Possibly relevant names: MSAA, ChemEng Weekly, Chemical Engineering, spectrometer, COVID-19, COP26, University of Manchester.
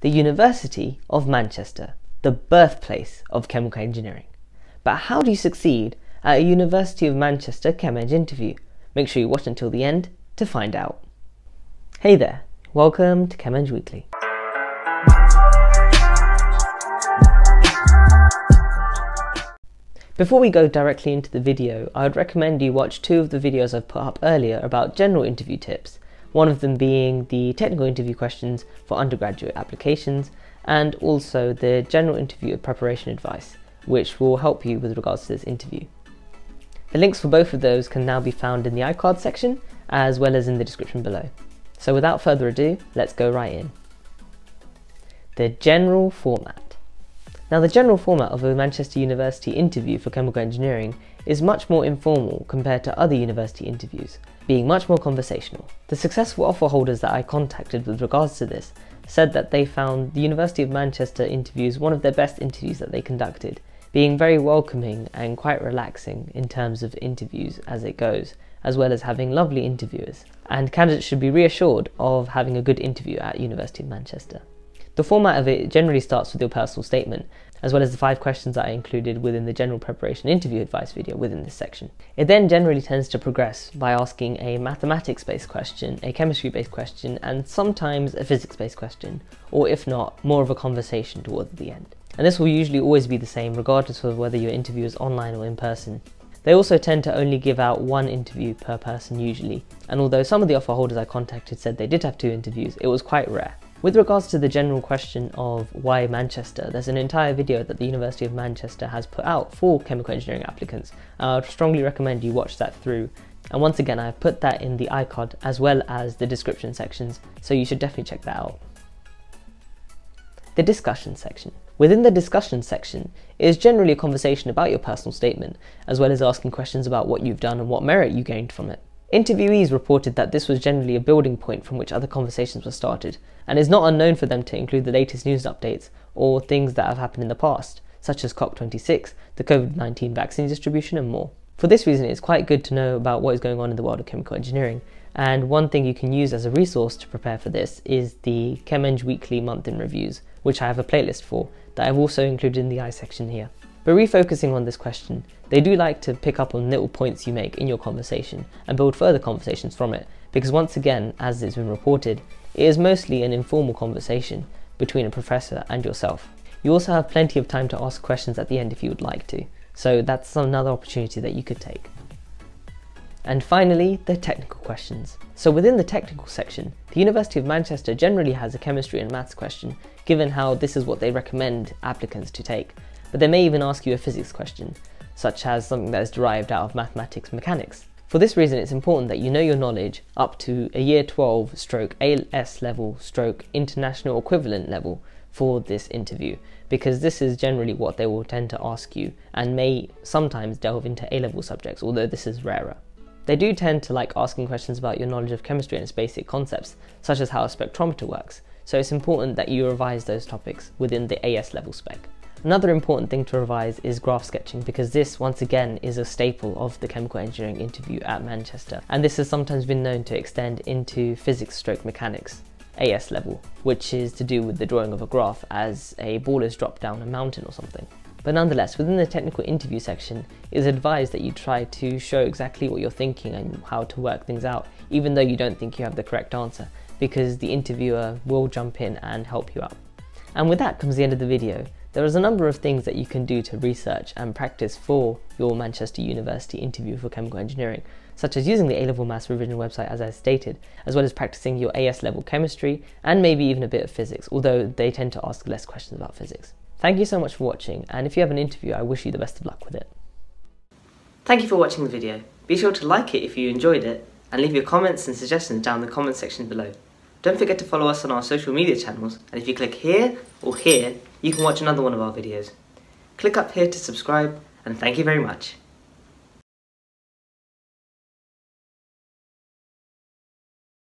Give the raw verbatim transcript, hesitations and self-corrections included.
the University of Manchester, the birthplace of chemical engineering. But how do you succeed at a University of Manchester ChemEng interview? Make sure you watch until the end to find out. Hey there, welcome to ChemEng Weekly. Before we go directly into the video, I would recommend you watch two of the videos I've put up earlier about general interview tips, one of them being the technical interview questions for undergraduate applications and also the general interview preparation advice, which will help you with regards to this interview. The links for both of those can now be found in the iCard section as well as in the description below. So without further ado, let's go right in. The general format. Now, the general format of a Manchester University interview for chemical engineering is much more informal compared to other university interviews, being much more conversational. The successful offer holders that I contacted with regards to this said that they found the University of Manchester interviews one of their best interviews that they conducted, being very welcoming and quite relaxing in terms of interviews as it goes, as well as having lovely interviewers. And candidates should be reassured of having a good interview at University of Manchester. The format of it generally starts with your personal statement, as well as the five questions that I included within the general preparation interview advice video within this section. It then generally tends to progress by asking a mathematics-based question, a chemistry-based question, and sometimes a physics-based question, or if not, more of a conversation towards the end. And this will usually always be the same regardless of whether your interview is online or in person. They also tend to only give out one interview per person usually, and although some of the offer holders I contacted said they did have two interviews, it was quite rare. With regards to the general question of why Manchester, there's an entire video that the University of Manchester has put out for chemical engineering applicants. I would strongly recommend you watch that through. And once again, I've put that in the iCard as well as the description sections, so you should definitely check that out. The discussion section. Within the discussion section, it is generally a conversation about your personal statement, as well as asking questions about what you've done and what merit you gained from it. Interviewees reported that this was generally a building point from which other conversations were started, and is not unknown for them to include the latest news updates or things that have happened in the past, such as COP twenty-six, the COVID nineteen vaccine distribution and more. For this reason, it is quite good to know about what is going on in the world of chemical engineering, and one thing you can use as a resource to prepare for this is the ChemEng Weekly Month in Reviews, which I have a playlist for, that I've also included in the I section here. But refocusing on this question, they do like to pick up on little points you make in your conversation and build further conversations from it, because once again, as it's been reported, it is mostly an informal conversation between a professor and yourself. You also have plenty of time to ask questions at the end if you would like to, so that's another opportunity that you could take. And finally, the technical questions. So within the technical section, the University of Manchester generally has a chemistry and maths question, given how this is what they recommend applicants to take. But they may even ask you a physics question, such as something that is derived out of mathematics mechanics. For this reason, it's important that you know your knowledge up to a year twelve stroke A S level stroke international equivalent level for this interview, because this is generally what they will tend to ask you and may sometimes delve into A level subjects, although this is rarer. They do tend to like asking questions about your knowledge of chemistry and its basic concepts, such as how a spectrometer works, so it's important that you revise those topics within the A S level spec. Another important thing to revise is graph sketching, because this once again is a staple of the chemical engineering interview at Manchester, and this has sometimes been known to extend into physics stroke mechanics A S level, which is to do with the drawing of a graph as a ball is dropped down a mountain or something. But nonetheless, within the technical interview section, it is advised that you try to show exactly what you're thinking and how to work things out, even though you don't think you have the correct answer, because the interviewer will jump in and help you out. And with that comes the end of the video. There is a number of things that you can do to research and practice for your Manchester University interview for chemical engineering, such as using the A level maths revision website as I stated, as well as practicing your A S level chemistry and maybe even a bit of physics, although they tend to ask less questions about physics. Thank you so much for watching, and if you have an interview, I wish you the best of luck with it. Thank you for watching the video. Be sure to like it if you enjoyed it, and leave your comments and suggestions down in the comment section below. Don't forget to follow us on our social media channels, and if you click here or here, you can watch another one of our videos. Click up here to subscribe, and thank you very much.